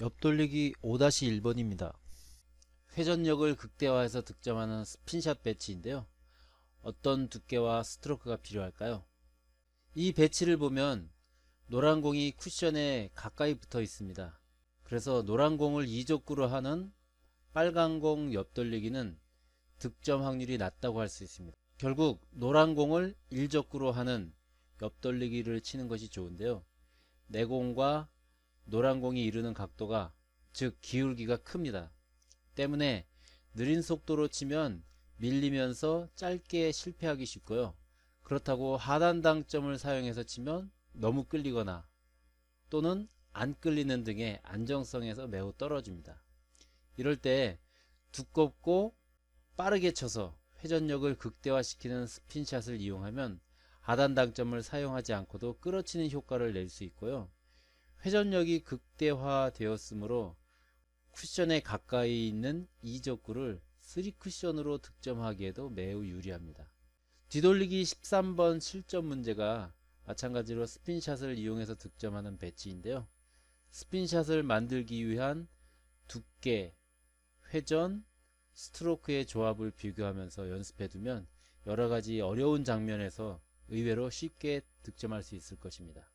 옆돌리기 5-1번입니다. 회전력을 극대화해서 득점하는 스핀샷 배치인데요. 어떤 두께와 스트로크가 필요할까요? 이 배치를 보면 노란 공이 쿠션에 가까이 붙어 있습니다. 그래서 노란 공을 2족구로 하는 빨간 공 옆돌리기는 득점 확률이 낮다고 할 수 있습니다. 결국 노란 공을 1족구로 하는 옆돌리기를 치는 것이 좋은데요. 내 공과 노란 공이 이루는 각도가, 즉 기울기가 큽니다. 때문에 느린 속도로 치면 밀리면서 짧게 실패하기 쉽고요. 그렇다고 하단 당점을 사용해서 치면 너무 끌리거나 또는 안 끌리는 등의 안정성에서 매우 떨어집니다. 이럴 때 두껍고 빠르게 쳐서 회전력을 극대화시키는 스핀샷을 이용하면 하단 당점을 사용하지 않고도 끌어치는 효과를 낼 수 있고요. 회전력이 극대화되었으므로 쿠션에 가까이 있는 2족구를 3쿠션으로 득점하기에도 매우 유리합니다. 뒤돌리기 13번 7점 문제가 마찬가지로 스핀샷을 이용해서 득점하는 배치인데요. 스핀샷을 만들기 위한 두께, 회전, 스트로크의 조합을 비교하면서 연습해두면 여러가지 어려운 장면에서 의외로 쉽게 득점할 수 있을 것입니다.